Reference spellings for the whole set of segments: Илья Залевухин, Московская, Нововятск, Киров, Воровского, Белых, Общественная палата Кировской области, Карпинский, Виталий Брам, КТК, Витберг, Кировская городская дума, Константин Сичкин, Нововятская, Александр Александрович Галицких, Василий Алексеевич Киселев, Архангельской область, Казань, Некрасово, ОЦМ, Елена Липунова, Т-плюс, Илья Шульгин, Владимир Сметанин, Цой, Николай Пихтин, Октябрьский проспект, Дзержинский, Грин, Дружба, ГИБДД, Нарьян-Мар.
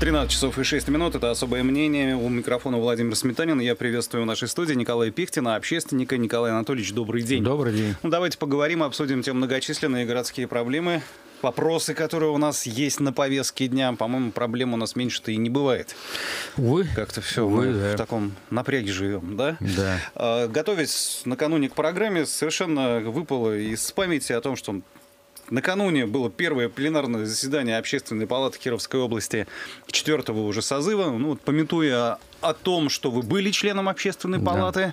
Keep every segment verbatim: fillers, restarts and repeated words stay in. тринадцать часов и шесть минут. Это «Особое мнение». У микрофона Владимир Сметанин. Я приветствую в нашей студии Николая Пихтина, общественника. Николай Анатольевич, добрый день. Добрый день. Ну, давайте поговорим, обсудим те многочисленные городские проблемы, вопросы, которые у нас есть на повестке дня. По-моему, проблем у нас меньше-то и не бывает. Увы. Как-то все, увы, мы да. в таком напряге живем, да? Да. Готовясь накануне к программе, совершенно выпало из памяти о том, что... накануне было первое пленарное заседание Общественной палаты Кировской области четвертого уже созыва. Ну, вот, памятуя о том, что вы были членом Общественной палаты,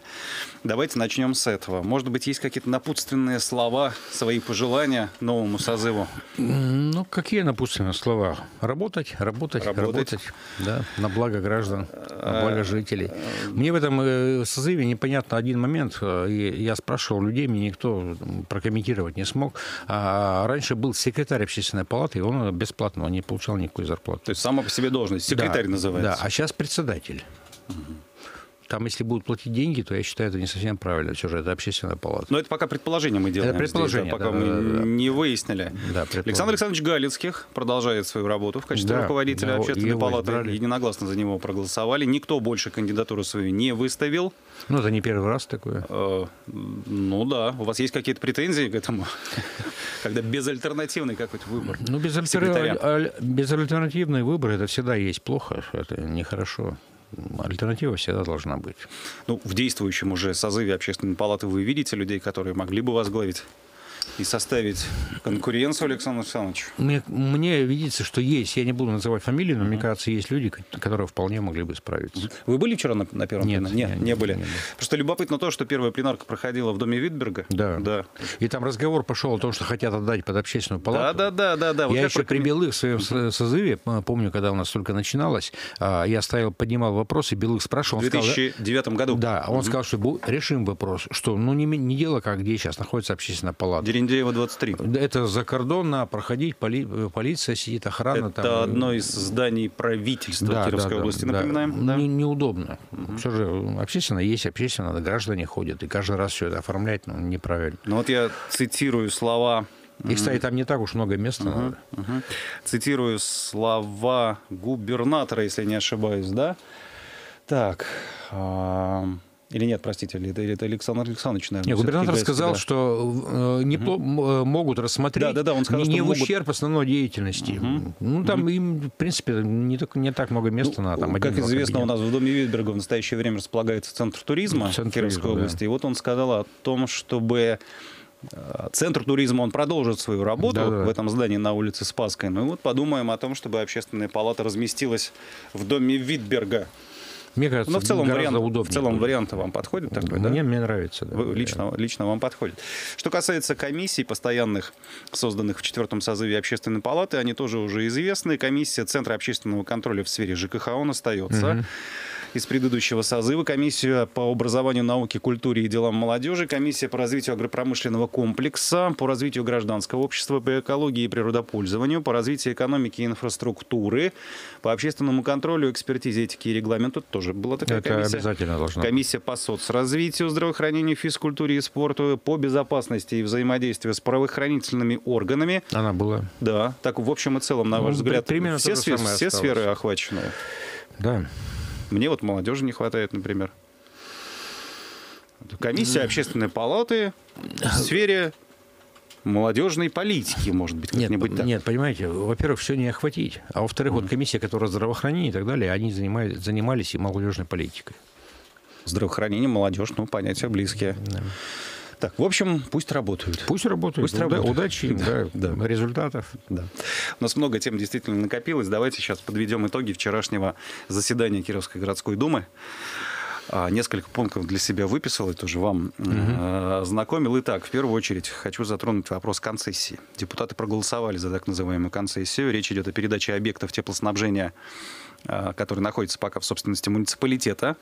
да. давайте начнем с этого. Может быть, есть какие-то напутственные слова, свои пожелания новому созыву? Ну, какие напутственные слова? Работать, работать, работать, работать да, на благо граждан, на благо жителей. Мне в этом созыве непонятно один момент. Я спрашивал людей, мне никто прокомментировать не смог. Раньше был секретарь Общественной палаты, и он бесплатно, он не получал никакой зарплаты. То есть сама по себе должность, секретарь да, называется. Да, а сейчас председатель. Там, если будут платить деньги, то я считаю, это не совсем правильно. Все же это Общественная палата. Но это пока предположение мы делаем. Это предположение, здесь, да, пока да, мы да, не да. выяснили. Да, Александр Александрович Галицких продолжает свою работу в качестве да, руководителя да, Общественной палаты. Избрали. Единогласно за него проголосовали. Никто больше кандидатуру свою не выставил. Ну, это не первый раз такое. Э, ну да. У вас есть какие-то претензии к этому? Когда безальтернативный какой-то выбор. Ну, безальтернативный выбор, это всегда есть плохо. Это нехорошо. Альтернатива всегда должна быть. Ну, в действующем уже созыве Общественной палаты вы видите людей, которые могли бы возглавить и составить конкуренцию Александру Александровичу? Мне, мне видится, что есть. Я не буду называть фамилию, но, mm-hmm. мне кажется, есть люди, которые вполне могли бы справиться. Вы были вчера на, на первом пленарке? Нет, нет, не, не были. Не, не. Просто любопытно то, что первая пленарка проходила в доме Витберга. Да. да. И там разговор пошел о том, что хотят отдать под Общественную палату. Да, да, да. да, да. Вот я еще проком... при Белых в своем созыве, помню, когда у нас только начиналось, я ставил, поднимал вопрос, и Белых спрашивал. В две тысячи девятом сказал, году. Да, он mm-hmm. сказал, что решим вопрос, что ну не, не дело, как где сейчас находится Общественная палата. Дерендеева двадцать три. Это закордонно проходить, поли, полиция сидит, охрана. Это там... одно из зданий правительства да, Кировской да, да, области, да, напоминаем. Да. Не, неудобно. Mm-hmm. Все же общественно есть, общественно граждане ходят. И каждый раз все это оформлять ну, неправильно. Ну вот я цитирую слова... И, кстати, там не так уж много места. Uh-huh. Надо. Uh-huh. Цитирую слова губернатора, если не ошибаюсь, да? Так... Или нет, простите, или это Александр Александрович, наверное. Нет, губернатор сказал, да. что э, не угу. по, э, могут рассмотреть да, да, да, он сказал, не в могут... ущерб основной деятельности. Угу. Ну, там угу. им, в принципе, не, так, не так много места ну, на там. Как известно, кабинет. У нас в доме Витберга в настоящее время располагается Центр туризма ну, Центр Кировской туризма, области. Да. И вот он сказал о том, чтобы... Центр туризма, он продолжит свою работу да, да. в этом здании на улице Спасской. Ну, вот подумаем о том, чтобы Общественная палата разместилась в доме Витберга. Мне кажется, ну, в целом вариант, в целом вариант вам подходит такой, мне, да? Мне нравится. Да, лично, лично вам подходит. Что касается комиссий, постоянных, созданных в четвертом созыве Общественной палаты, они тоже уже известны. Комиссия Центра общественного контроля в сфере ЖКХ, он остается. Угу. Из предыдущего созыва комиссия по образованию, науке, культуре и делам молодежи, комиссия по развитию агропромышленного комплекса, по развитию гражданского общества, по экологии и природопользованию, по развитию экономики и инфраструктуры, по общественному контролю, экспертизе, этике и регламенту. Тоже была такая Это комиссия. Обязательно должна. Комиссия по соцразвитию, здравоохранению, физкультуре и спорту, по безопасности и взаимодействию с правоохранительными органами. Она была. Да. Так, в общем и целом, на ну, ваш взгляд, все, сфер, все сферы охвачены. Да. Мне вот молодежи не хватает, например. Комиссия Общественной палаты в сфере молодежной политики, может быть, как-нибудь так. Нет, понимаете, во-первых, все не охватить. А во-вторых, mm-hmm. вот комиссия, которая здравоохранение и так далее, они занимали, занимались и молодежной политикой. Здравоохранение, молодежь, ну, понятия близкие. Mm-hmm. Так, в общем, пусть работают. Пусть работают. Пусть работают. Удачи им, да, да. да. результатов. Да. У нас много тем действительно накопилось. Давайте сейчас подведем итоги вчерашнего заседания Кировской городской думы. Несколько пунктов для себя выписал и тоже вам угу. знакомил. Итак, в первую очередь хочу затронуть вопрос концессии. Депутаты проголосовали за так называемую концессию. Речь идет о передаче объектов теплоснабжения, который находится пока в собственности муниципалитета.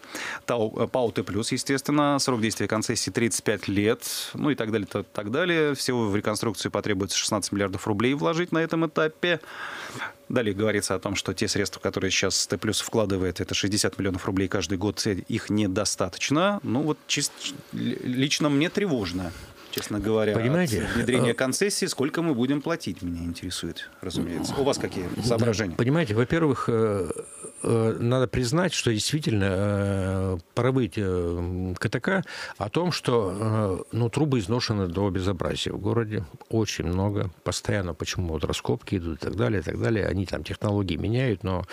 ПАО «Т-плюс», естественно, срок действия концессии тридцать пять лет, ну и так далее, так далее. Всего в реконструкцию потребуется шестнадцать миллиардов рублей вложить на этом этапе. Далее говорится о том, что те средства, которые сейчас Т-плюс вкладывает, это шестьдесят миллионов рублей каждый год, их недостаточно. Ну вот чисто, лично мне тревожно. честно говоря, понимаете, от внедрения концессии, сколько мы будем платить, меня интересует, разумеется. У вас какие соображения? Да, понимаете, во-первых, надо признать, что действительно правы КТК о том, что ну, трубы изношены до безобразия в городе. Очень много. Постоянно почему вот раскопки идут и так далее, и так далее. Они там технологии меняют, но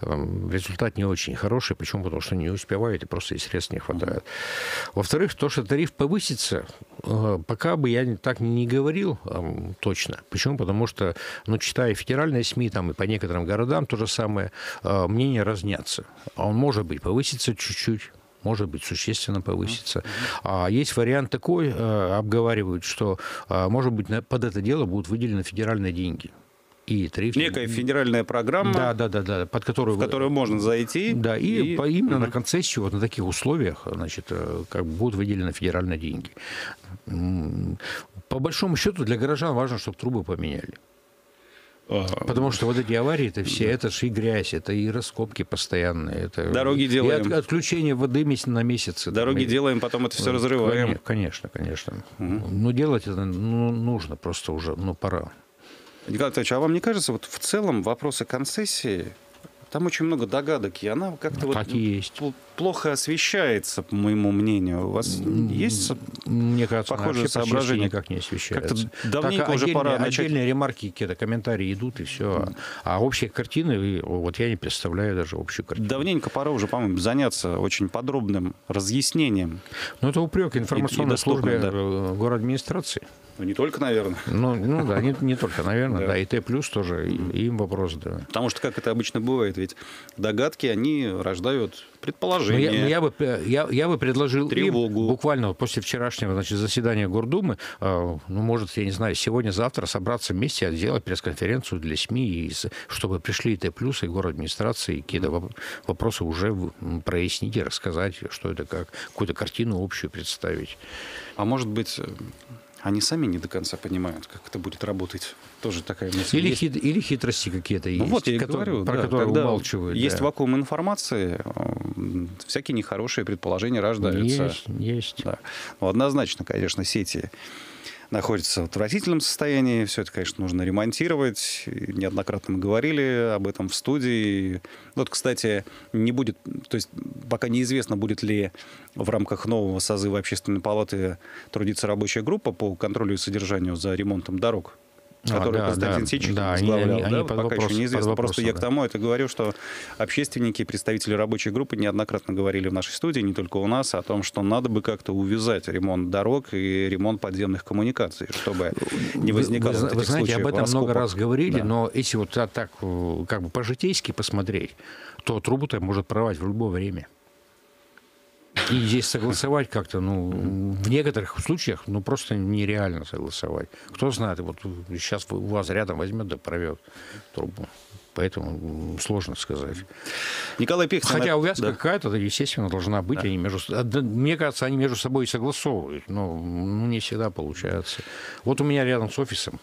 результат не очень хороший. Почему? Потому что не успевают и просто и средств не хватает. Во-вторых, то, что тариф повысится, пока бы я так не говорил точно. Почему? Потому что, ну, читая федеральные СМИ там, и по некоторым городам то же самое, мнение разнятся. Он может быть повысится чуть-чуть, может быть, существенно повысится. А есть вариант такой, обговаривают, что, может быть, под это дело будут выделены федеральные деньги. И тариф... Некая федеральная программа, да, да, да, да, под которую... в которую можно зайти. Да, и, и... По, именно угу. на концессию, вот на таких условиях, значит, как будут выделены федеральные деньги. По большому счету для горожан важно, чтобы трубы поменяли. Потому что вот эти аварии, это все, да. это же и грязь, это и раскопки постоянные. Это... Дороги делаем. И от, отключение воды на месяц. Дороги там, делаем, потом это все разрываем. Конечно, конечно. Угу. Но делать это ну, нужно просто уже, ну пора. Николай Петрович, а вам не кажется, вот в целом вопросы концессии, там очень много догадок, и она как-то вот плохо освещается, по моему мнению. У вас есть мне кажется, похожие соображения? Никак не освещается. Давненько уже пора начать. Отдельные ремарки, какие-то комментарии идут, и все. А общие картины, вот я не представляю даже общую картину. Давненько пора уже, по-моему, заняться очень подробным разъяснением. Ну, это упрек информационной службе городадминистрации. Ну, не только, наверное. Ну, ну да, не, не только, наверное, да. да. И Т-плюс тоже, и, им вопрос, да. Потому что, как это обычно бывает, ведь догадки, они рождают предположения. Ну, я, я, бы, я, я бы предложил тревогу. Им буквально после вчерашнего значит, заседания Гордумы, ну, может, я не знаю, сегодня-завтра собраться вместе, сделать пресс-конференцию для СМИ, и, чтобы пришли и Т-плюс, и городадминистрации, и какие-то вопросы уже прояснить и рассказать, что это как, какую-то картину общую представить. А может быть... Они сами не до конца понимают, как это будет работать. Тоже такая мысль. Или, хит, или хитрости какие-то есть, ну, вот я которые, говорю, про да, которые умалчивают. Есть да. вакуум информации, всякие нехорошие предположения рождаются. Есть, есть. Да. Ну, однозначно, конечно, сети находятся в отвратительном состоянии. Все это, конечно, нужно ремонтировать. Неоднократно мы говорили об этом в студии. Вот, кстати, не будет, то есть пока неизвестно, будет ли в рамках нового созыва Общественной палаты трудиться рабочая группа по контролю и содержанию за ремонтом дорог, которую а, да, Константин да, Сичкин да, возглавлял. Они, да, они пока вопрос, еще неизвестно. Вопрос, Просто да. я к тому это говорю, что общественники, представители рабочей группы неоднократно говорили в нашей студии, не только у нас, о том, что надо бы как-то увязать ремонт дорог и ремонт подземных коммуникаций, чтобы не возникало вы, вот вы, вы знаете, об этом раскопок. Много раз говорили, да. но если вот так как бы по-житейски посмотреть, то трубу-то может прорвать в любое время. И здесь согласовать как-то, ну, в некоторых случаях, ну, просто нереально согласовать. Кто знает, вот сейчас у вас рядом возьмет, да прорвет трубу. Поэтому сложно сказать. Николай Пихтин... Хотя увязка да. какая-то, естественно, должна быть. Да. Они между... Мне кажется, они между собой согласовывают, но не всегда получается. Вот у меня рядом с офисом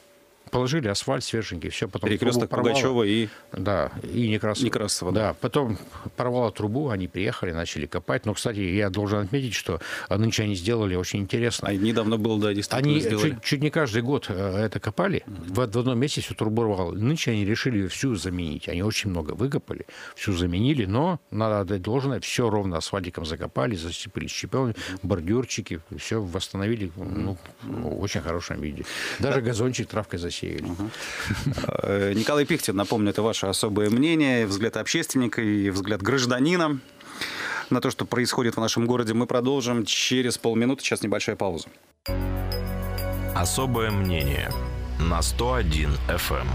положили асфальт свеженький, все, потом перекресток Пугачева и... Да, и Некрасово. Некрасово да. да, потом порвало трубу, они приехали, начали копать. Но, кстати, я должен отметить, что нынче они сделали очень интересно. А недавно было, да, действительно они сделали. Чуть, чуть не каждый год это копали, mm-hmm. в одном месте всю трубу рвало. Нынче они решили ее всю заменить. Они очень много выкопали, всю заменили, но, надо отдать должное, все ровно асфальтиком закопали, засыпали щепенки, бордюрчики, все восстановили ну, в очень хорошем виде. Даже газончик травкой засеяли. Угу. Николай Пихтин, напомню, это ваше особое мнение, взгляд общественника и взгляд гражданина на то, что происходит в нашем городе. Мы продолжим через полминуты. Сейчас небольшая пауза. Особое мнение на сто один эф эм.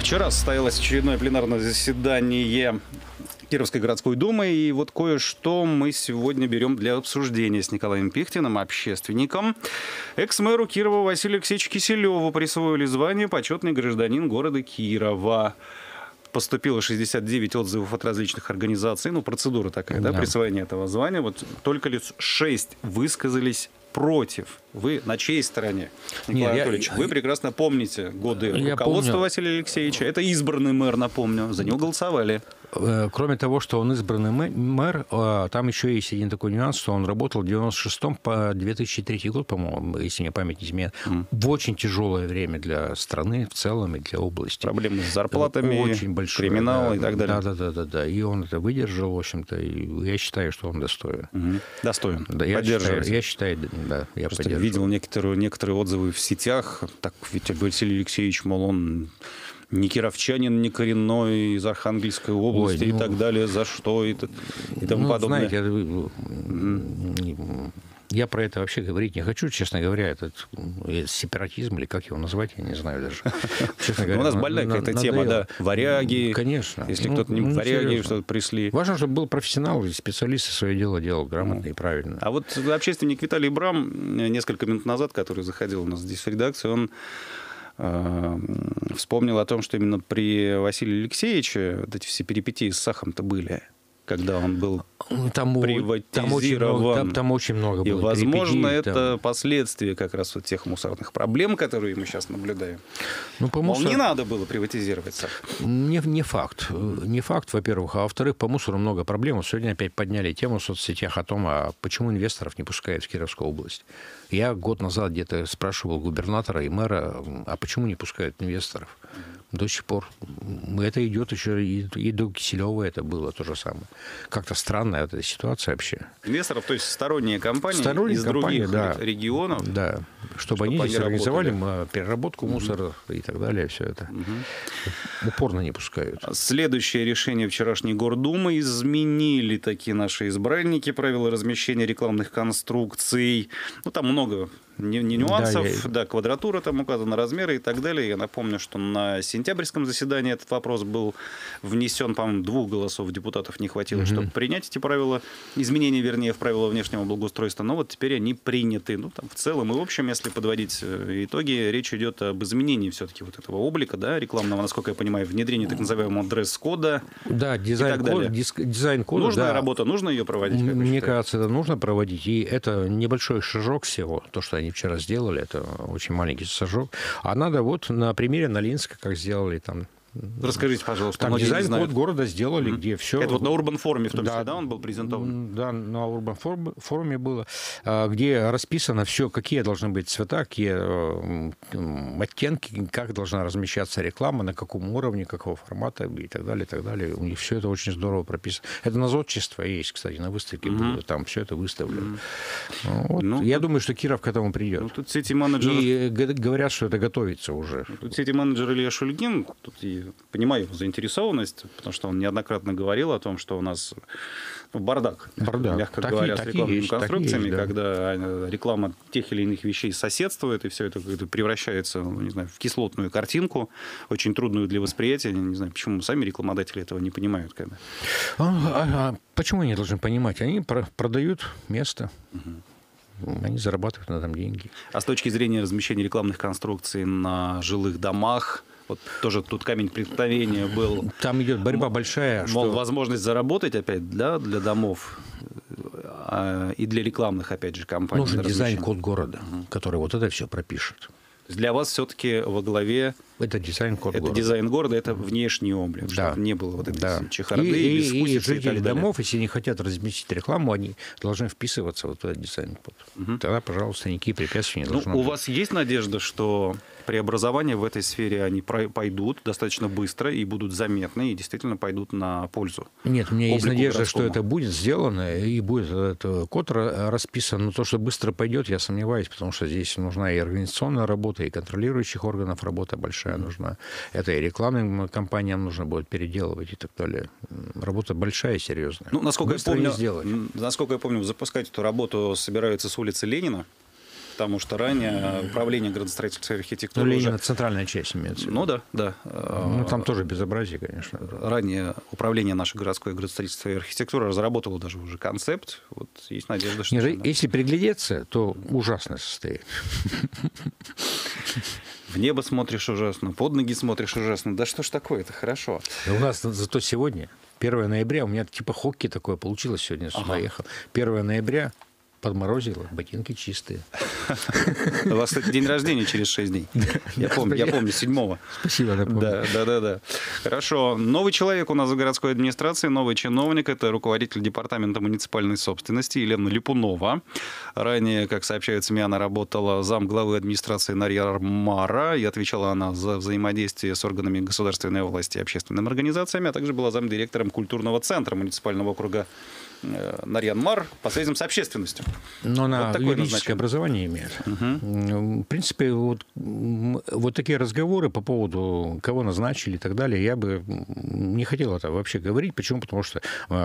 Вчера состоялось очередное пленарное заседание Кировской городской думы. И вот кое-что мы сегодня берем для обсуждения с Николаем Пихтиным, общественником. Экс-мэру Кирова Василию Алексеевичу Киселеву присвоили звание «Почетный гражданин города Кирова». Поступило шестьдесят девять отзывов от различных организаций. Ну, процедура такая, да, да присвоение этого звания. Вот только лишь шесть высказались против. Вы на чьей стороне, Николай Нет, Анатольевич? Я, вы я, прекрасно помните годы руководства помню. Василия Алексеевича. Это избранный мэр, напомню. За него голосовали. Кроме того, что он избранный мэр, там еще есть один такой нюанс, что он работал в девяносто шестом по две тысячи третий год, по-моему, если мне память не изменяет. Mm. В очень тяжелое время для страны в целом и для области. Проблемы с зарплатами, очень большие, криминал да, и так далее. Да-да-да. И он это выдержал, в общем-то. И я считаю, что он достоин. Mm. Достоин. Да, я считаю, я считаю, да, я поддерживаю. Видел некоторые, некоторые отзывы в сетях. Так ведь Василий Алексеевич, мол, он... не кировчанин, не коренной, из Архангельской области. Ой, ну, и так далее, за что и, и тому ну, подобное. Знаете, я про это вообще говорить не хочу, честно говоря, этот сепаратизм, или как его назвать, я не знаю даже. У нас больная какая-то тема, да, варяги. Конечно. Если кто-то не варяги, что-то пришли. Важно, чтобы был профессионал, специалист, свое дело делал грамотно и правильно. А вот общественник Виталий Брам несколько минут назад, который заходил у нас здесь в редакцию, он вспомнил о том, что именно при Василии Алексеевиче вот эти все перипетии с Сахом-то были, когда он был там, приватизирован. Там очень много, там, там очень много было. И, возможно, это там... последствия как раз вот тех мусорных проблем, которые мы сейчас наблюдаем. Ну, по мусор... Не надо было приватизировать Сах. Не, не факт. Не факт, во-первых. А во-вторых, по мусору много проблем. Сегодня опять подняли тему в соцсетях о том, а почему инвесторов не пускают в Кировскую область. Я год назад где-то спрашивал губернатора и мэра, а почему не пускают инвесторов? До сих пор. Это идет еще и, и до Киселева это было то же самое. Как-то странная эта ситуация вообще. Инвесторов, то есть сторонние компании сторонние из компании, других да, регионов. Да, чтобы, чтобы они здесь организовали переработку угу. мусора и так далее. Все это угу. упорно не пускают. Следующее решение вчерашней Гордумы. Изменили такие наши избранники правила размещения рекламных конструкций. Ну, там много... Не, не нюансов, да, я... да, квадратура там указана, размеры и так далее. Я напомню, что на сентябрьском заседании этот вопрос был внесен, по-моему, двух голосов депутатов не хватило, mm-hmm. чтобы принять эти правила, изменения, вернее, в правила внешнего благоустройства, но вот теперь они приняты. Ну, там, в целом и в общем, если подводить итоги, речь идет об изменении все-таки вот этого облика, да, рекламного, насколько я понимаю, внедрении так называемого дресс-кода. Да, дизайн-кода. Дизайн нужная да. работа, нужно ее проводить? Как Мне кажется, это нужно проводить, и это небольшой шажок всего, то, что они вчера сделали, это очень маленький сажок. А надо вот на примере Налинска, как сделали там. Расскажите, пожалуйста. Там дизайн-код города сделали, mm-hmm. где все... Это вот на Urban Forum в том числе, да, да, он был презентован? Да, на Urban Forum было, где расписано все, какие должны быть цвета, какие оттенки, как должна размещаться реклама, на каком уровне, какого формата и так далее, и так далее. У них все это очень здорово прописано. Это назотчество есть, кстати, на выставке mm-hmm. было, там все это выставлено. Mm-hmm. Вот. Ну, я тут... думаю, что Киров к этому придет. Ну, тут сети менеджер... И говорят, что это готовится уже. Тут сети менеджер Илья Шульгин, тут и понимаю его заинтересованность, потому что он неоднократно говорил о том, что у нас бардак, бардак. мягко так говоря, и, с рекламными есть, конструкциями, есть, да. когда реклама тех или иных вещей соседствует, и все это превращается, не знаю, в кислотную картинку, очень трудную для восприятия. Не знаю, почему сами рекламодатели этого не понимают. Когда... А, а, почему они должны понимать? Они про- продают место. Угу. Они зарабатывают на этом деньги. А с точки зрения размещения рекламных конструкций на жилых домах, вот тоже тут камень преткновения был. Там идет борьба большая. Мол, что... возможность заработать опять да, для домов а, и для рекламных, опять же, компаний. Нужен дизайн-код города, который вот это все пропишет. Для вас все-таки во главе... Это дизайн-код это города. Дизайн города, это внешний облик, да. чтобы не было вот этой да. чехарды и бескусицы. И, и жители и домов, если не хотят разместить рекламу, они должны вписываться вот в этот дизайн-код. Угу. Тогда, пожалуйста, никакие препятствия не ну, должны у быть. У вас есть надежда, что преобразования в этой сфере, они пойдут достаточно быстро и будут заметны, и действительно пойдут на пользу? Нет, у меня есть надежда, городскому. что это будет сделано, и будет этот код расписан. Но то, что быстро пойдет, я сомневаюсь, потому что здесь нужна и организационная работа, и контролирующих органов работа большая. Нужна. Это и рекламным компаниям нужно будет переделывать и так далее. Работа большая и серьезная. Ну, насколько, я помню, насколько я помню, запускать эту работу собираются с улицы Ленина, потому что ранее управление градостроительства и архитектуры... Ну, Ленина уже... центральная часть имеется. Ну, да, да. Ну, там тоже безобразие, конечно. Ранее управление нашей городской градостроительства и архитектуры разработало даже уже концепт. Вот есть надежда, что... Нет, если приглядеться, то ужасное состояние. В небо смотришь ужасно, под ноги смотришь ужасно. Да что ж такое-то, хорошо. Да у нас зато сегодня, первое ноября, у меня типа хоккей такое получилось сегодня, с ума ехал. первое ноября Подморозило, ботинки чистые. У вас, кстати, день рождения через шесть дней. Я помню, я помню, седьмого. Спасибо, напомню. Да, да, да, да. Хорошо. Новый человек у нас в городской администрации, новый чиновник. Это руководитель департамента муниципальной собственности Елена Липунова. Ранее, как сообщают СМИ, она работала замглавы администрации Нарьян-Мара. И отвечала она за взаимодействие с органами государственной власти и общественными организациями, а также была замдиректором культурного центра муниципального округа Нарьян-Мар по связям с общественностью. Но она вот юридическое образование имеет. Угу. В принципе, вот, вот такие разговоры по поводу, кого назначили и так далее, я бы не хотел это вообще говорить. Почему? Потому что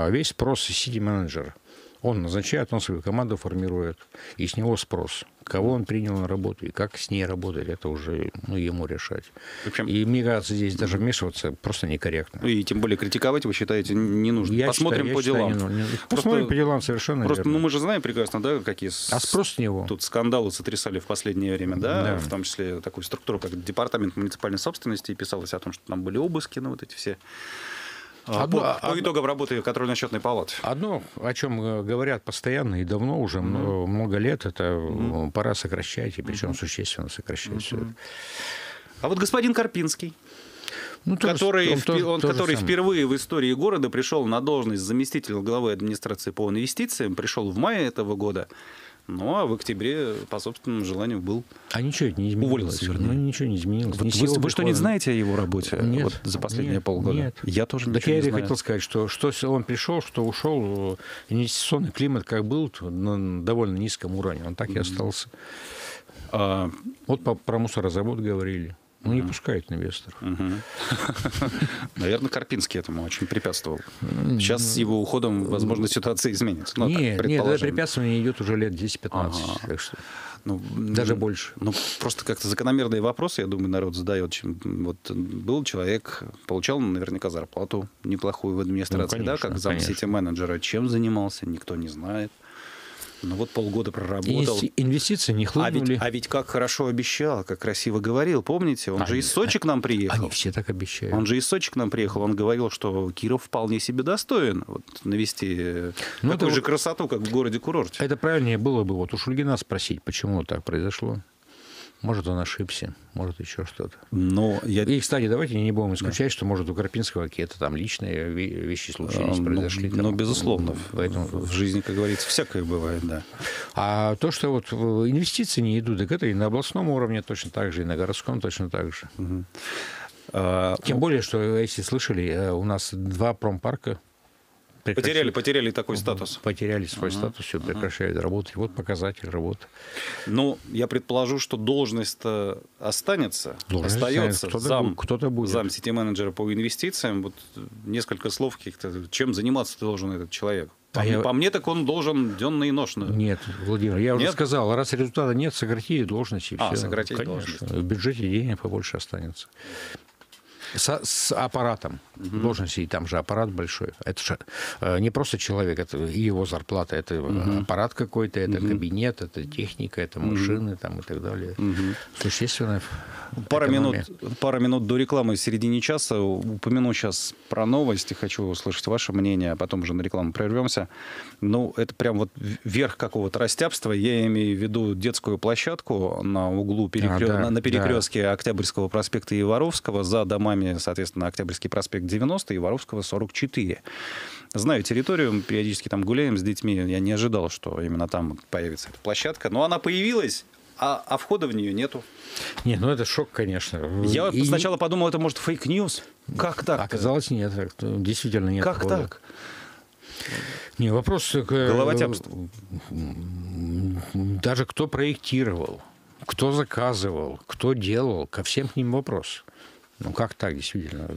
весь спрос сити-менеджер. Он назначает, он свою команду формирует, и с него спрос. Кого он принял на работу и как с ней работать, это уже ну, ему решать. Общем, и мне кажется, здесь даже вмешиваться просто некорректно. И тем более критиковать, вы считаете, не нужно. Я Посмотрим считаю, по делам. Считаю, не, не, просто, посмотрим по делам совершенно просто, верно. Ну, мы же знаем прекрасно, да, какие а спрос с него? Тут скандалы сотрясали в последнее время, да, да, в том числе такую структуру, как департамент муниципальной собственности, и писалось о том, что там были обыски, ну вот эти все... Одно, по, по итогам работы контрольно-счетной палаты. Одно, о чем говорят постоянно и давно уже, mm-hmm. много, много лет, это mm-hmm. пора сокращать, и причем mm-hmm. существенно сокращать mm-hmm. все это. А вот господин Карпинский, ну, который, же, он, в, он, он, который впервые в истории города пришел на должность заместителя главы администрации по инвестициям, пришел в мае этого года. Ну, а в октябре, по собственному желанию, был А ничего это не изменилось. Ну, ничего не изменилось. Вот вы вы что-нибудь знаете о его работе нет, вот, за последние нет, полгода? Нет. Я тоже так ничего я не знаю. Я хотел сказать, что, что он пришел, что ушел. Инвестиционный климат как был на довольно низком уровне. Он так и остался. А... Вот по, про мусорозавод говорили. Ну, не пускают инвесторов. Наверное, Карпинский этому очень препятствовал. Сейчас с его уходом, возможно, ситуация изменится. Нет, препятствование идет уже лет десять-пятнадцать. Ну, даже больше. Ну, просто как-то закономерные вопросы, я думаю, народ задает. Чем, вот, был человек, получал наверняка зарплату неплохую в администрации, ну, конечно, да, как замсити-менеджера. Чем занимался, никто не знает. Ну вот полгода проработал. Инвестиции не хлынули. А ведь, а ведь как хорошо обещал, как красиво говорил. Помните, он а же из Сочи к нам приехал. Они все так обещают. Он же из Сочи к нам приехал. Он говорил, что Киров вполне себе достоин вот, навести ну, такую же вот... красоту, как в городе-курорте. Это правильнее было бы вот у Шульгина спросить, почему так произошло. Может, он ошибся, может, еще что-то. Но я... И, кстати, давайте не будем исключать, да. что, может, у Карпинского какие-то там личные вещи случились, а, произошли. Ну, там... безусловно. Поэтому... В жизни, как говорится, всякое бывает, да. А то, что вот инвестиции не идут, так это и на областном уровне точно так же, и на городском точно так же. Угу. А... Тем более, что, если слышали, у нас два промпарка. Прекращают. Потеряли, потеряли такой статус. Потеряли свой uh-huh. статус, все прекращают uh-huh. работать. Вот показатель работы. Ну, я предположу, что должность-то останется, должность остается. Кто-то зам, кто-то будет. Зам сити-менеджера по инвестициям. Вот несколько слов каких-то. Чем заниматься ты должен этот человек? По, а мне, я... по мне, так он должен денно и ношно. Нет, Владимир, я нет? уже сказал, раз результата нет, сократили должность и а, все. Сократили должность. В бюджете денег побольше останется. С, с аппаратом угу. должности, и там же аппарат большой. Это же э, не просто человек, это и его зарплата, это угу. аппарат какой-то, это угу. кабинет, это техника, это машины угу. там, и так далее. Угу. Существенно. Пара минут, пара минут до рекламы в середине часа. Упомяну сейчас про новости, хочу услышать ваше мнение, а потом уже на рекламу прервемся. Ну, это прям вот верх какого-то растяпства. Я имею в виду детскую площадку на углу перекр... а, да, на, на перекрестке да. Октябрьского проспекта и Воровского за домами, соответственно, Октябрьский проспект девяносто и Воровского сорок четыре. Знаю территорию, периодически там гуляем с детьми. Я не ожидал, что именно там появится эта площадка. Но она появилась, а, а входа в нее нету. Нет, ну это шок, конечно. Я и... сначала подумал, это может фейк-ньюс. Как так? Оказалось, нет. Действительно нет. Как входа. Так? Не, вопрос... Головотяпство. Даже кто проектировал, кто заказывал, кто делал, ко всем к ним вопрос. Ну, как так, действительно?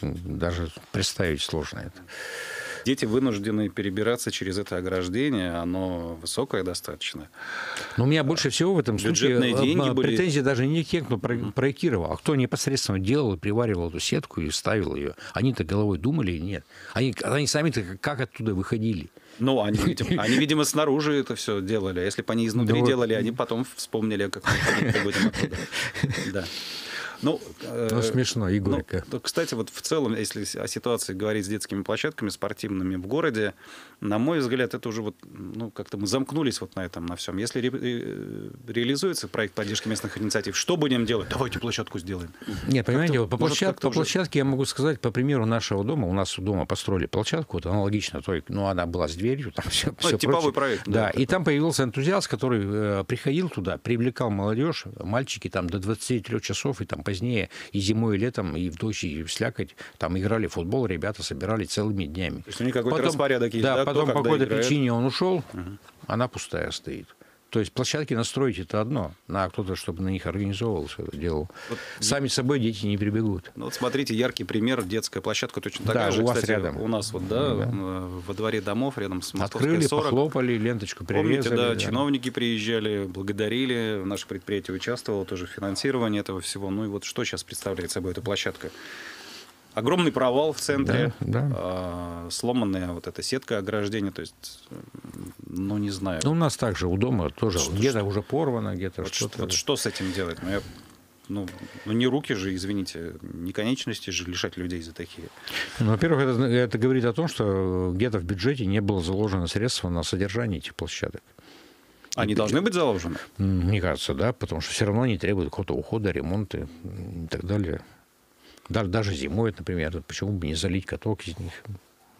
Даже представить сложно это. Дети вынуждены перебираться через это ограждение. Оно высокое достаточно. Но у меня больше всего в этом случае претензии были... даже не к тем, кто проектировал, а кто непосредственно делал и приваривал эту сетку и вставил ее. Они-то головой думали или нет? Они, они сами-то как оттуда выходили? Ну, они, видимо, они, видимо, снаружи это все делали. А если бы они изнутри да делали, вот... они потом вспомнили, как мы ходим оттуда. Да. Ну, э, ну смешно, Игорька. Ну, кстати, вот в целом, если о ситуации говорить с детскими площадками спортивными в городе, на мой взгляд, это уже вот, ну, как-то мы замкнулись вот на этом, на всем. Если ре ре реализуется проект поддержки местных инициатив, что будем делать? Давайте площадку сделаем. Нет, понимаете, по, площад, по площадке уже... я могу сказать, по примеру нашего дома, у нас у дома построили площадку, это аналогично той, ну, она была с дверью, там все, ну, все типовой прочее. Проект. Да, да, и такой. Там появился энтузиаст, который э, приходил туда, привлекал молодежь, мальчики там до двадцати трёх часов и там позднее, и зимой, и летом, и в дождь, и в слякоть, там играли в футбол, ребята собирали целыми днями. То есть у них какой-то распорядок есть, да? Да, потом по какой-то причине он ушел, угу. Она пустая стоит. То есть площадки настроить — это одно, а кто-то, чтобы на них организовывал, все это делал. Вот, сами собой дети не прибегут. Ну, вот смотрите, яркий пример, детская площадка точно такая, да, же. У вас, кстати, рядом. У нас вот, да, да, во дворе домов рядом с Московской сорок. Открыли, похлопали, ленточку привезли. Помните, да, да, чиновники приезжали, благодарили, наше предприятие участвовало тоже в финансировании этого всего. Ну и вот что сейчас представляет собой эта площадка? Огромный провал в центре, да, да. Сломанная вот эта сетка ограждения, то есть, ну, не знаю. Ну, у нас также у дома тоже где-то уже порвано, где-то вот что-то. Вот что с этим делать? Ну, я... Ну, ну, не руки же, извините, не конечности же лишать людей за такие. Ну, во-первых, это, это говорит о том, что где-то в бюджете не было заложено средства на содержание этих площадок. Они должны быть заложены? Мне кажется, да, потому что все равно они требуют какого-то ухода, ремонта и так далее. Даже зимой, например, почему бы не залить каток из них?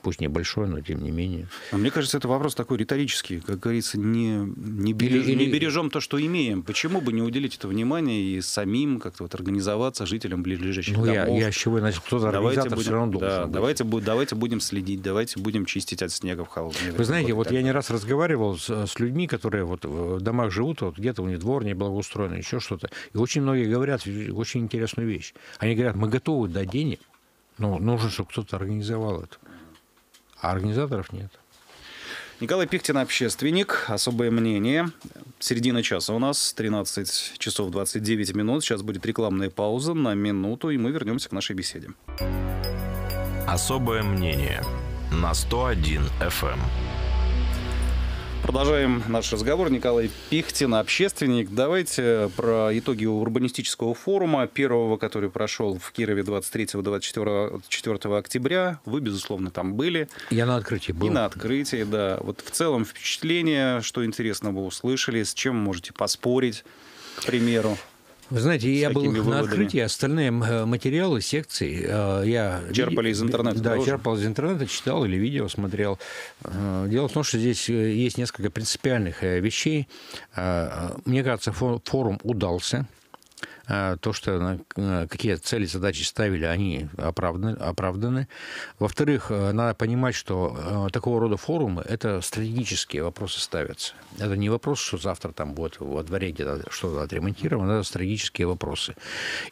Пусть небольшой, но тем не менее. А мне кажется, это вопрос такой риторический. Как говорится, не, не, береж, или, или... не бережем то, что имеем. Почему бы не уделить это внимание и самим как-то вот организоваться жителям ближайших ну, домов? Я, я с чего начал. Кто-то организатор будем, все равно должен да, быть. Давайте, давайте будем следить, давайте будем чистить от снега в холодную. Вы знаете, вот я не раз разговаривал с, с людьми, которые вот в домах живут, вот где-то у них двор не благоустроен, еще что-то. И очень многие говорят очень интересную вещь. Они говорят, мы готовы дать денег, но нужно, чтобы кто-то организовал это. А организаторов нет. Николай Пихтин, общественник. Особое мнение. Середина часа у нас. тринадцать часов двадцать девять минут. Сейчас будет рекламная пауза на минуту, и мы вернемся к нашей беседе. Особое мнение. На сто один эф эм. Продолжаем наш разговор. Николай Пихтин, общественник. Давайте про итоги урбанистического форума, первого, который прошел в Кирове двадцать третьего — двадцать четвёртого октября. Вы, безусловно, там были. Я на открытии был. И на открытии, да. Вот в целом впечатление, что интересно вы услышали, с чем можете поспорить, к примеру. Вы знаете, я был выводами. На открытии, остальные материалы, секции я... Черпали из интернета. Да, тоже. Черпал из интернета, читал или видео смотрел. Дело в том, что здесь есть несколько принципиальных вещей. Мне кажется, форум удался. То, что какие цели, задачи ставили, они оправданы. оправданы. Во-вторых, надо понимать, что такого рода форумы – это стратегические вопросы ставятся. Это не вопрос, что завтра там будет во дворе где-то что-то отремонтировано, это стратегические вопросы.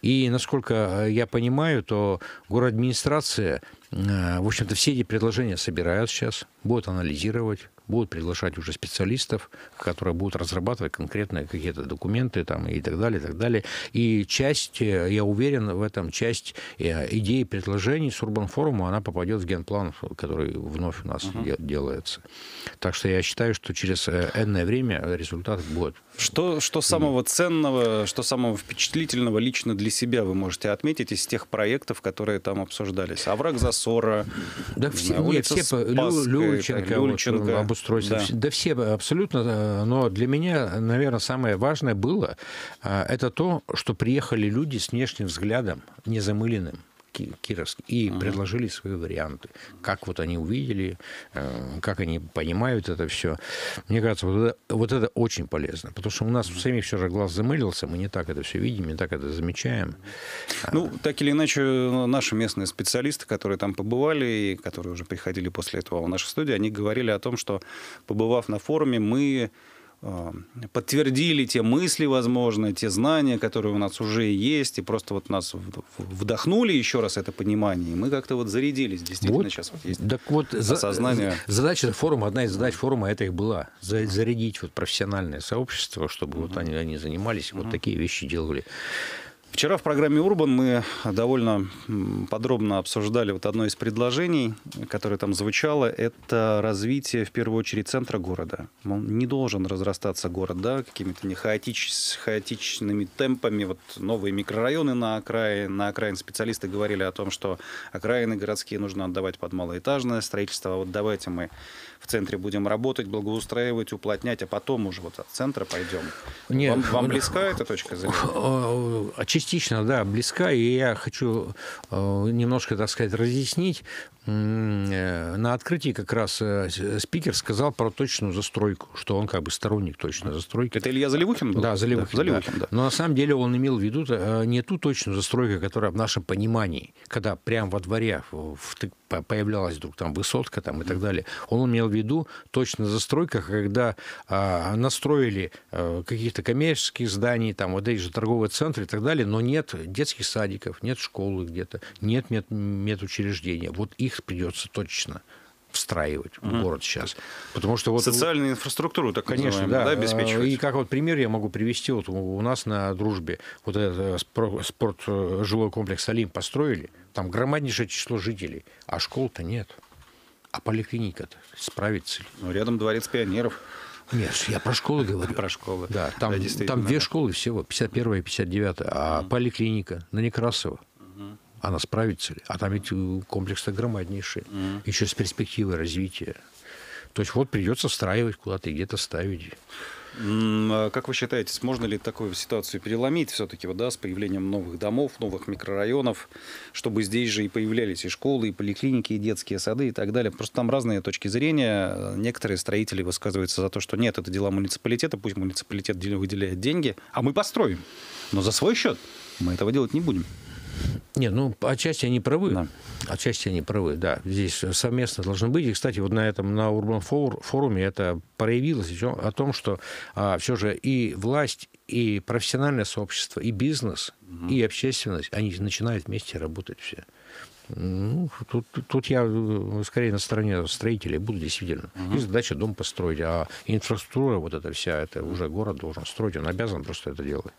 И, насколько я понимаю, то город-администрация, в общем-то, все эти предложения собирают сейчас, будут анализировать. Будут приглашать уже специалистов, которые будут разрабатывать конкретные какие-то документы там, и так далее, и так далее. И часть, я уверен в этом, часть идей и предложений с Urban Forum, она попадет в генплан, который вновь у нас uh-huh. делается. Так что я считаю, что через энное время результат будет. Что, что самого ценного, что самого впечатлительного лично для себя вы можете отметить из тех проектов, которые там обсуждались? Овраг Засора, да, все, улица нет, все, Спасская, Люльченко, Люльченко. Обустройство. Да. Да все абсолютно. Но для меня, наверное, самое важное было, это то, что приехали люди с внешним взглядом, незамыленным, кировским, и ага. предложили свои варианты. Как вот они увидели, как они понимают это все. Мне кажется, вот это, вот это очень полезно. Потому что у нас у самих все же глаз замылился, мы не так это все видим, не так это замечаем. Ну, так или иначе, наши местные специалисты, которые там побывали, и которые уже приходили после этого в нашу студию, они говорили о том, что, побывав на форуме, мы... подтвердили те мысли, возможно, те знания, которые у нас уже есть, и просто вот нас вдохнули еще раз это понимание, и мы как-то вот зарядились. Действительно, вот, сейчас вот есть так вот, осознание. Задача форума, одна из задач форума это и была, зарядить вот профессиональное сообщество, чтобы угу. вот они, они занимались, угу. вот такие вещи делали. Вчера в программе «Урбан» мы довольно подробно обсуждали вот одно из предложений, которое там звучало, это развитие, в первую очередь, центра города. Он не должен разрастаться город, да, какими-то не хаотич, хаотичными темпами. Вот новые микрорайоны на окраине, на окраине специалисты говорили о том, что окраины городские нужно отдавать под малоэтажное строительство. А вот давайте мы в центре будем работать, благоустраивать, уплотнять, а потом уже вот от центра пойдем. Нет, вам, вам близка эта точка зрения? Частично, да, близка, и я хочу немножко, так сказать, разъяснить. На открытии как раз спикер сказал про точную застройку, что он как бы сторонник точной застройки. Это Илья Залевухин был? Да, Залевухин. Залевухин да. Да. Но на самом деле он имел в виду не ту точную застройку, которая в нашем понимании, когда прямо во дворе появлялась вдруг там высотка там, и так далее. Он имел в виду точную застройку, когда настроили каких-то коммерческих зданий, там вот эти же торговые центры и так далее, но нет детских садиков, нет школы где-то, нет мед, медучреждения. Вот их придется точно встраивать в mm-hmm. город сейчас. Потому что вот... Социальную инфраструктуру, так конечно, да, да, обеспечивать. И как вот пример я могу привести. Вот у нас на Дружбе вот этот спорт-жилой комплекс «Алим» построили, там громаднейшее число жителей, а школ-то нет. А поликлиника-то справится ли? Ну, рядом дворец пионеров. Нет, я про школы говорю. Про школы. Да, там, да, там две школы всего, пятьдесят первая и пятьдесят девятая, а mm-hmm. поликлиника на Некрасово. Mm-hmm. Она справится ли? А там ведь комплексы громаднейшие. Mm-hmm. Еще с перспективой развития. То есть вот придется встраивать куда-то и где-то ставить. Как вы считаете, можно ли такую ситуацию переломить все-таки, да, с появлением новых домов, новых микрорайонов, чтобы здесь же и появлялись и школы, и поликлиники, и детские сады и так далее? Просто там разные точки зрения. Некоторые строители высказываются за то, что нет, это дела муниципалитета, пусть муниципалитет выделяет деньги, а мы построим. Но за свой счет мы этого делать не будем. Нет, ну, отчасти они правы. Да. Отчасти они правы, да. Здесь совместно должны быть. И, кстати, вот на этом, на Urban Forum это проявилось о том, что а, все же и власть, и профессиональное сообщество, и бизнес, угу. и общественность, они начинают вместе работать все. Ну, тут, тут я скорее на стороне строителей буду, действительно. Угу. И задача дом построить, а инфраструктура вот эта вся, это уже город должен строить, он обязан просто это делать.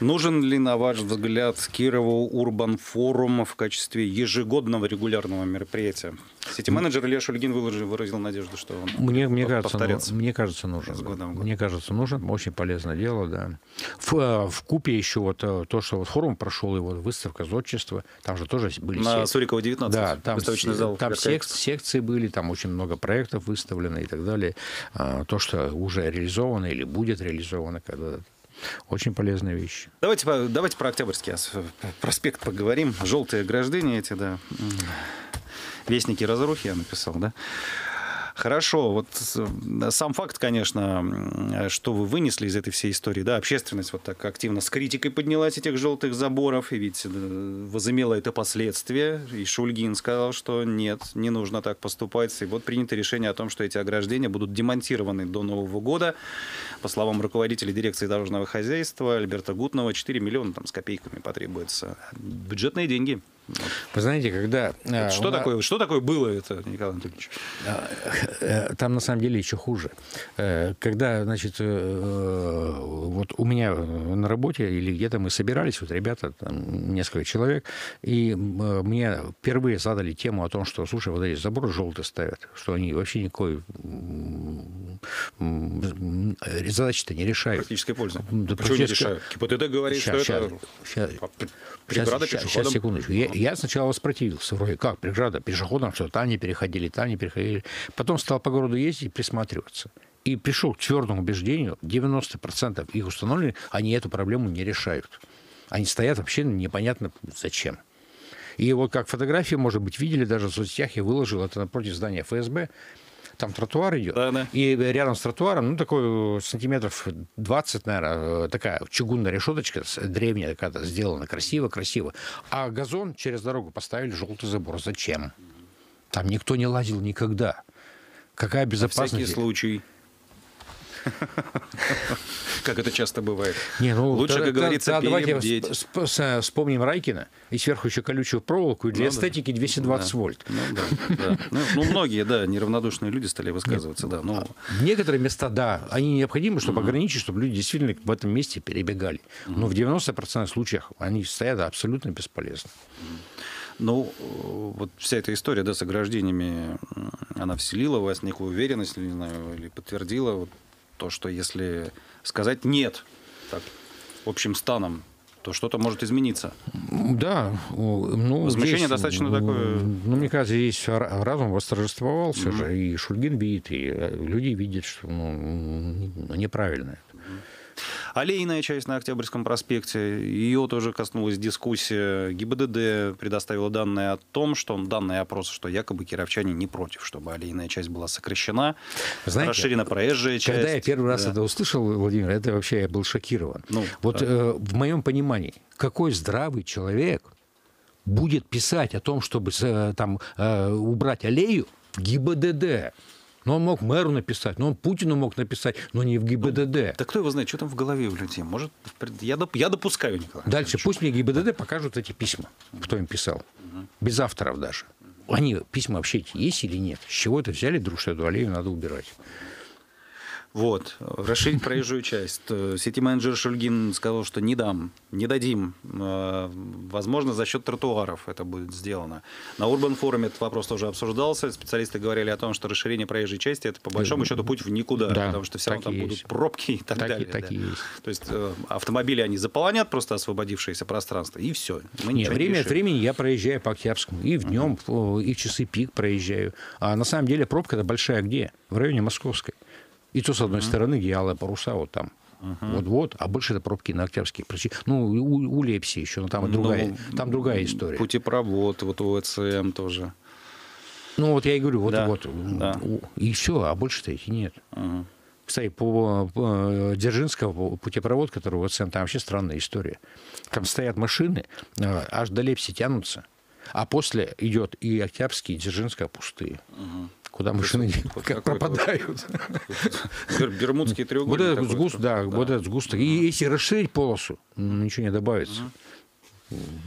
Нужен ли, на ваш взгляд, Кирову Urban Forum в качестве ежегодного регулярного мероприятия? Сити-менеджер Илья Шульгин выразил надежду, что он мне, мне повторится. Мне кажется, нужен. Да. Мне кажется, нужен. Очень полезное дело, да. В, в купе еще вот то, что вот форум прошел, его вот выставка зодчества, там же тоже были на... все... девятнадцать, да, там, зал, там сек секции были, там очень много проектов выставлено и так далее. А, то, что уже реализовано или будет реализовано когда-то. Очень полезная вещь. Давайте, давайте про Октябрьский проспект поговорим. Желтые граждане эти, да. Вестники разрухи, я написал, да. Хорошо, вот сам факт, конечно, что вы вынесли из этой всей истории, да, общественность вот так активно с критикой поднялась этих желтых заборов, и ведь возымело это последствия, и Шульгин сказал, что нет, не нужно так поступать, и вот принято решение о том, что эти ограждения будут демонтированы до Нового года, по словам руководителя Дирекции дорожного хозяйства Альберта Гутного, четыре миллиона там с копейками потребуется, бюджетные деньги. Вы знаете, когда... Это что, нас... такое, что такое было это, Николай Анатольевич? Там, на самом деле, еще хуже. Когда, значит, вот у меня на работе или где-то мы собирались, вот ребята, там, несколько человек, и мне впервые задали тему о том, что, слушай, вот эти заборы желтые ставят, что они вообще никакой задачи-то не решают. Практической пользы. Да, почему не решают? ГИБДД говорит, что это... Сейчас, преграда сейчас, сейчас, секундочку. Я, я сначала воспротивился. Вроде как, преграда пешеходам, что там не переходили, там не переходили. Потом стал по городу ездить и присматриваться. И пришел к твердому убеждению, девяносто процентов их установлены, они эту проблему не решают. Они стоят вообще непонятно зачем. И вот как фотографии, может быть, видели, даже в соцсетях я выложил, это напротив здания ФСБ. Там тротуар идет, да, да. И рядом с тротуаром, ну, такой сантиметров двадцать, наверное, такая чугунная решеточка древняя какая-то сделана, красиво-красиво. А газон через дорогу поставили желтый забор. Зачем? Там никто не лазил никогда. Какая безопасность? На всякий случай. Как это часто бывает. Не, ну, лучше, да, как говорится, да, перебдеть. Давайте вспомним Райкина и сверху еще колючую проволоку, и для ну, эстетики двести двадцать да. вольт. Ну, да, да. Ну, ну, многие, да, неравнодушные люди стали высказываться. Нет, да, но... Некоторые места, да, они необходимы, чтобы mm-hmm. ограничить, чтобы люди действительно в этом месте перебегали. Mm-hmm. Но в девяноста процентах случаях они стоят абсолютно бесполезно. Ну, вот вся эта история, да, с ограждениями, она вселила в вас некую уверенность, не знаю, или подтвердила вот то, что если сказать «нет» так, общим станом, то что-то может измениться. Да. Ну, возмущение здесь, достаточно такое... Ну, мне кажется, здесь разум восторжествовался mm-hmm. же, и Шульгин видит, и люди видят, что ну, неправильно это. Аллейная часть на Октябрьском проспекте, ее тоже коснулась дискуссия. ГИБДД предоставила данные о том, что данные опроса, что якобы кировчане не против, чтобы аллейная часть была сокращена, знаете, расширена проезжая часть. Когда я первый раз да. это услышал, Владимир, это вообще я был шокирован. Ну, вот да. э, в моем понимании, какой здравый человек будет писать о том, чтобы э, там, э, убрать аллею в ГИБДД? Но он мог мэру написать, но он Путину мог написать, но не в ГИБДД. Ну, да кто его знает, что там в голове у людей? Может, я, доп, я допускаю, Николай. Дальше Николаевич. Пусть мне ГИБДД да. покажут эти письма, кто им писал. Угу. Без авторов даже. Они, письма вообще есть или нет? С чего это взяли, друг, что эту аллею надо убирать? Вот. Расширить проезжую часть. Сити-менеджер Шульгин сказал, что не дам, не дадим. Возможно, за счет тротуаров это будет сделано. На Urban Forum этот вопрос тоже обсуждался. Специалисты говорили о том, что расширение проезжей части это по большому счету путь в никуда. Да, потому что все равно там есть. Будут пробки и так, так далее. И, так да. и есть. То есть автомобили они заполонят просто освободившееся пространство. И все. Мы Нет, время не от времени я проезжаю по Октябрьскому. И в днем, uh-huh. и в часы пик проезжаю. А на самом деле пробка-то большая где? В районе Московской. И то, с одной uh-huh. стороны, где алые паруса, вот там, uh-huh. вот-вот, а больше это пробки на Октябрьские. Ну, у, у Лепси еще, но там, ну, другая, там другая история. Путепровод, вот у ОЦМ тоже. Ну, вот я и говорю, вот-вот, да. да. и все, а больше-то их нет. Uh-huh. Кстати, по, по Дзержинскому путепровод, который у ОЦМ, там вообще странная история. Там стоят машины, аж до Лепси тянутся, а после идет и Октябрьские, и Дзержинская пустые. Uh-huh. Куда машины как пропадают. Бермудский треугольник. Вот этот сгуст, да, вот этот сгуст. И если расширить полосу, ничего не добавится.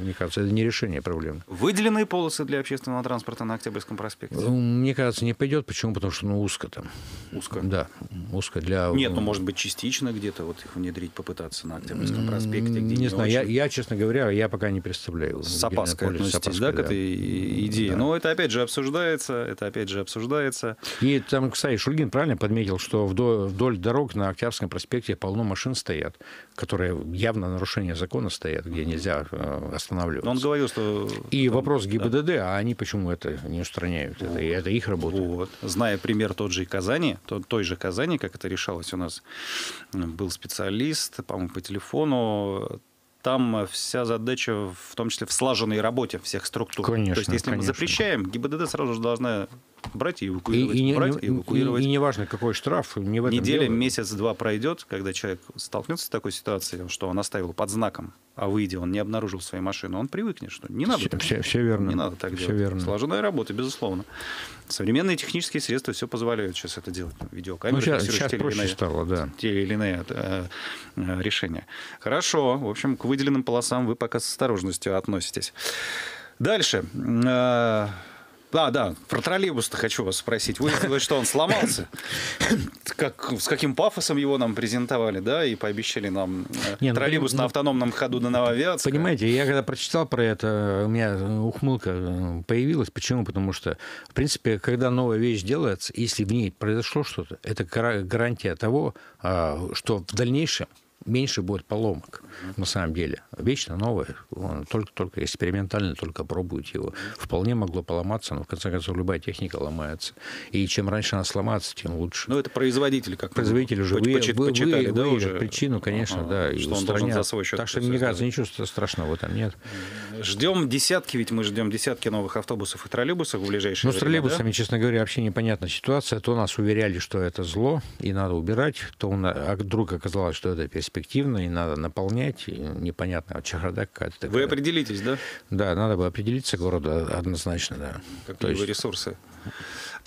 Мне кажется, это не решение проблемы. Выделенные полосы для общественного транспорта на Октябрьском проспекте? Мне кажется, не пойдет. Почему? Потому что ну, узко там. Узко? Да, узко для... Нет, ну, может быть, частично где-то вот их внедрить, попытаться на Октябрьском проспекте. Где не знаю, очень... я, я, честно говоря, я пока не представляю. С опаской относитесь, да, к этой идее? Да. Но это опять же обсуждается, это опять же обсуждается. И там, кстати, Шульгин правильно подметил, что вдоль, вдоль дорог на Октябрьском проспекте полно машин стоят, которые явно нарушение закона стоят, где mm-hmm. нельзя... останавливаться. Он говорил, что... И там, вопрос ГИБДД, да. а они почему это не устраняют? Вот. Это, это их работа. Вот. Зная пример тот же и Казани, той же Казани, как это решалось у нас, был специалист, по-моему, по телефону. Там вся задача, в том числе в слаженной работе всех структур. Конечно, то есть, если конечно. мы запрещаем, ГИБДД сразу же должна брать и эвакуировать. И, брать, и, эвакуировать. и, и неважно, какой штраф. Не в этом неделя, месяц-два пройдет, когда человек столкнется с такой ситуацией, что он оставил под знаком, а выйдя, он не обнаружил свою машину, он привыкнет, что не надо все, так, все, все верно. Не надо так все делать. Верно. Сложная работа, безусловно. Современные технические средства все позволяют сейчас это делать. Видеокамеры, ну, сейчас, сейчас те, проще или иные, стало, да. те или иные э, э, решения. Хорошо. В общем, к выделенным полосам вы пока с осторожностью относитесь. Дальше. Э, да, да, про троллейбус-то хочу вас спросить. Выяснилось, что он сломался. Как, с каким пафосом его нам презентовали, да, и пообещали нам не, троллейбус ну, на автономном ходу на Новоавиатской. Понимаете, я когда прочитал про это, у меня ухмылка появилась. Почему? Потому что, в принципе, когда новая вещь делается, если в ней произошло что-то, это гарантия того, что в дальнейшем меньше будет поломок, на самом деле. Вечно новое, только-только экспериментально, только пробуете его. Вполне могло поломаться, но, в конце концов, любая техника ломается. И чем раньше она сломается, тем лучше. Ну, это производитель как-то. Производитель уже почит, вы, почитали, вы, да, вы уже? Причину, конечно, ага, да, и устранят. Так что, мне кажется, ничего страшного там нет. Ждем десятки, ведь мы ждем десятки новых автобусов и троллейбусов в ближайшие годы. Ну, с троллейбусами, да? честно говоря, вообще непонятная ситуация. То нас уверяли, что это зло, и надо убирать, то вдруг оказалось, что это перспектива. Эффективно, и надо наполнять, и непонятно, чехарда какая-то такая. Вы определитесь, да? Да, надо бы определиться городу однозначно, да. Какие есть... ресурсы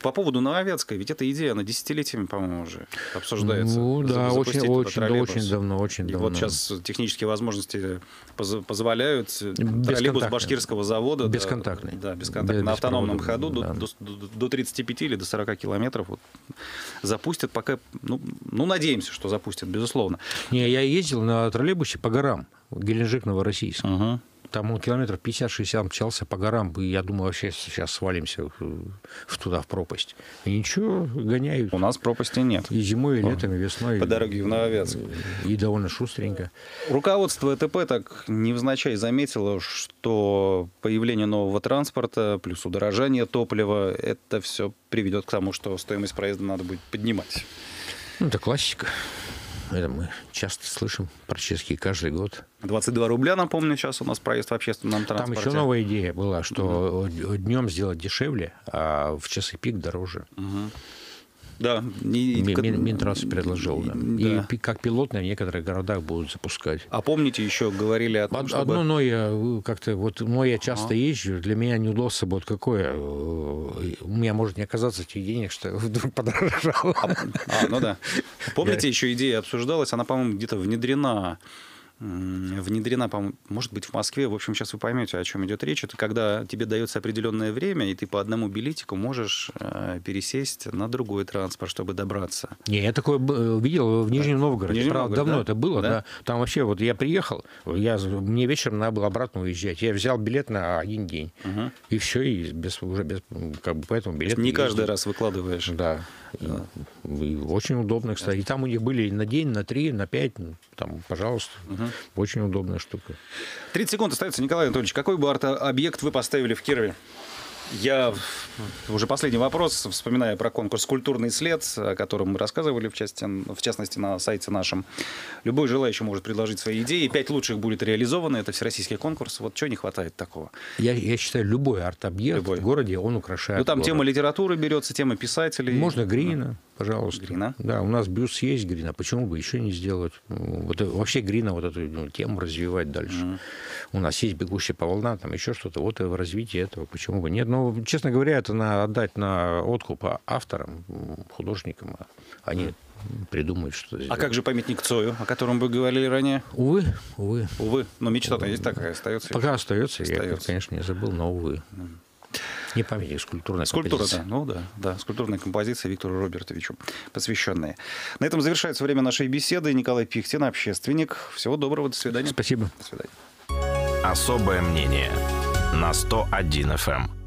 По поводу Нововятской, ведь эта идея, она десятилетиями, по-моему, уже обсуждается. Ну да, очень, очень, да, очень давно, очень и давно. Вот сейчас технические возможности позволяют троллейбус башкирского завода. Бесконтактный. Да, да бесконтактный. На автономном ходу да. до, до, до тридцати пяти или до сорока километров вот, запустят пока... Ну, ну, надеемся, что запустят, безусловно. Не, я ездил на троллейбусе по горам. Геленджик-Новороссийск. Угу. Там он километров пятьдесят-шестьдесят мчался по горам. И я думаю, вообще сейчас свалимся туда, в пропасть. И ничего, гоняют. У нас пропасти нет. И зимой, и летом, и весной. По дороге в Нововятск. И довольно шустренько. Руководство ЭТП так невзначай заметило, что появление нового транспорта, плюс удорожание топлива, это все приведет к тому, что стоимость проезда надо будет поднимать. Ну, это классика. Это мы часто слышим практически каждый год. двадцать два рубля, напомню, сейчас у нас проезд в общественном транспорте. Там еще новая идея была, что угу. днем сделать дешевле, а в часы пик дороже. Угу. Да. Минтранс предложил. Да. Да. И как пилотные в некоторых городах будут запускать. А помните, еще говорили о том, Од, чтобы... Одно, но я как-то... Вот, но я часто а. езжу. Для меня неудобство будет какое. У меня может не оказаться этих денег, что вдруг подорожало. А, а, ну да. Помните, еще идея обсуждалась. Она, по-моему, где-то внедрена... внедрена, может быть, в Москве. В общем, сейчас вы поймете, о чем идет речь. Это когда тебе дается определенное время, и ты по одному билетику можешь пересесть на другой транспорт, чтобы добраться. Не, я такое видел в Нижнем Новгороде. В Нижнем Правда, Новгород, давно да? это было. Да? Да. Там вообще, вот я приехал, я, мне вечером надо было обратно уезжать. Я взял билет на один день. Угу. И все, и без, уже без, как бы, поэтому билет... Не каждый ездил. Раз выкладываешь. Да. да. И, и очень удобно, кстати. И там у них были на день, на три, на пять, там, пожалуйста. Угу. Очень удобная штука. тридцать секунд остается. Николай Анатольевич, какой бы арт-объект вы поставили в Кирове? Я уже последний вопрос, вспоминая про конкурс «Культурный след», о котором мы рассказывали, в части, в частности, на сайте нашем. Любой желающий может предложить свои идеи. Пять лучших будет реализовано. Это всероссийский конкурс. Вот чего не хватает такого? Я, я считаю, любой арт-объект в городе, он украшает. Ну, там город. Тема литературы берется, тема писателей. Можно Грина, пожалуйста. Грина? Да, у нас бюст есть Грина. Почему бы еще не сделать? Вот, вообще Грина, вот эту ну, тему развивать дальше. Mm. У нас есть «Бегущая по волнам», там еще что-то. Вот и в развитии этого. Почему бы нет? Ну, честно говоря, это надо отдать на откуп авторам, художникам. Они придумают что-то. А как же памятник Цою, о котором вы говорили ранее? Увы, увы. Увы, но мечта-то есть такая, остается. Пока остается, остается. Я, конечно, не забыл, но увы. Не памятник, скульптурная Скульптура, композиция. Да, ну да, да, скульптурная композиция Виктору Робертовичу, посвященная. На этом завершается время нашей беседы. Николай Пихтин, общественник. Всего доброго, до свидания. Спасибо. До свидания. Особое мнение на сто один эф эм.